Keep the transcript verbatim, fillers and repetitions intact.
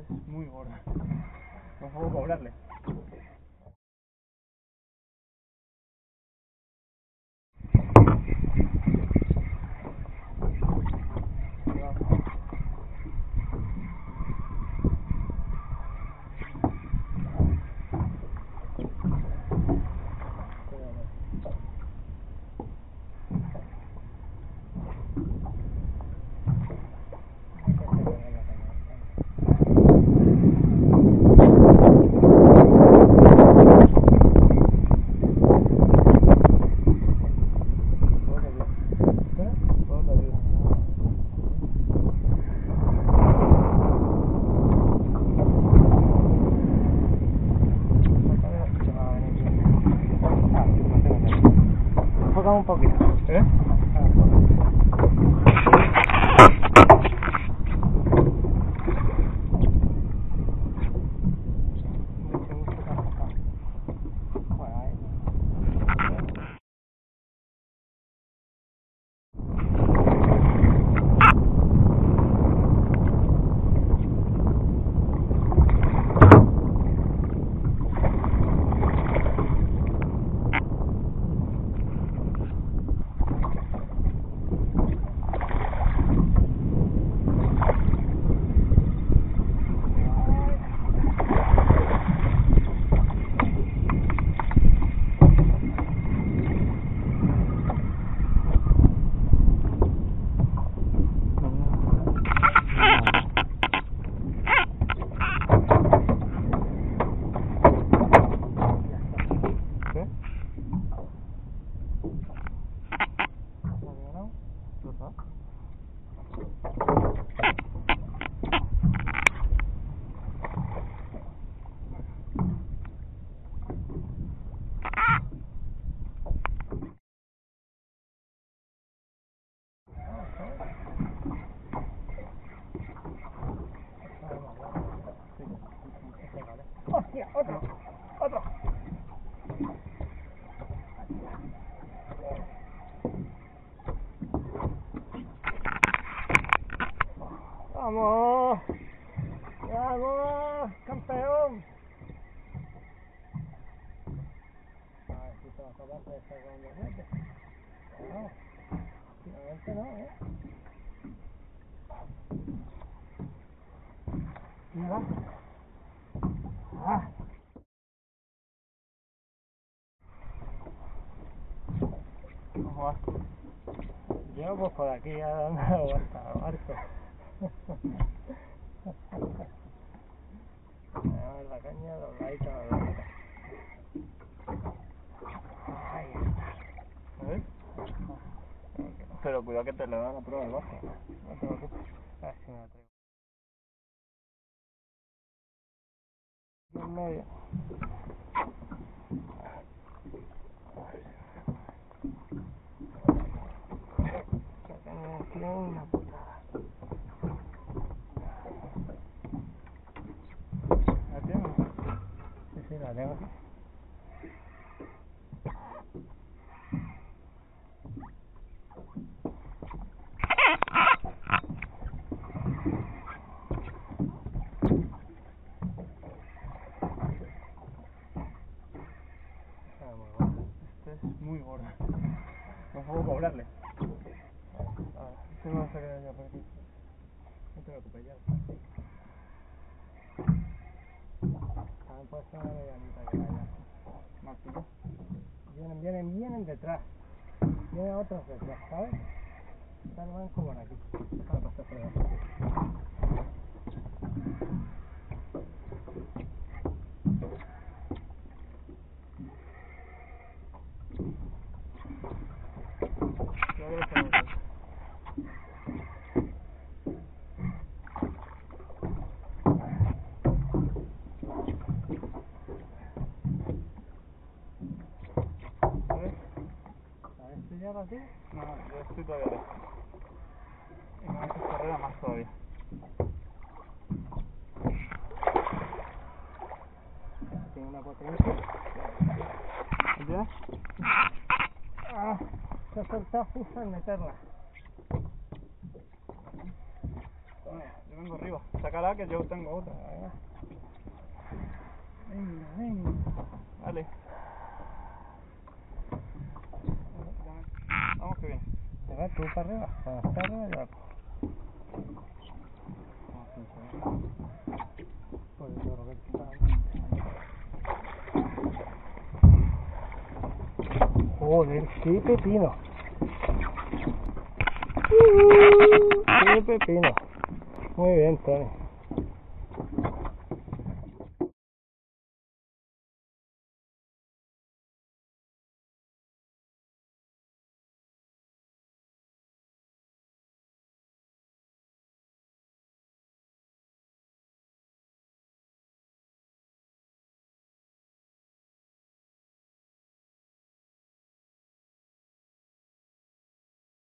es muy gorda. No puedo cobrarle. Un poquito, ¿eh? Otro, otro. Vamos, vamos, campeón. A ver si te va a acabar de estar con los meses. No, finalmente no, ¿eh? Mira. Ah. Yo pues por aquí ya dando hasta marzo. A ver la caña dobladita, dobladita. Ahí está. ¿Ves? Pero cuidado que te le dan la prueba del bajo. No te preocupes. A ver si me atrevo. En medio. Una putada. ¿La tengo? Sí, sí, la tengo. Este es muy gordo. No puedo cobrarle. No vas a quedar ya por aquí. No te preocupes ya. Han pasado la medianita que vaya. Martito. Vienen, vienen, vienen detrás. Vienen otros detrás, ¿sabes? Están van como por aquí. Para pasar por allá. ¿Para ti? No, yo estoy todavía lejos. En estas carreras más todavía. Tiene una cuatro veces. ¿Ya? Ah, se ha soltado justo en meterla. Bueno, yo vengo arriba. Sácala que yo tengo otra. Venga, venga. Dale. Vamos que viene. Te vas tú para arriba. Para arriba y abajo. Pues yo creo que está. Joder, qué pepino. ¡Qué pepino! Muy bien, Tony.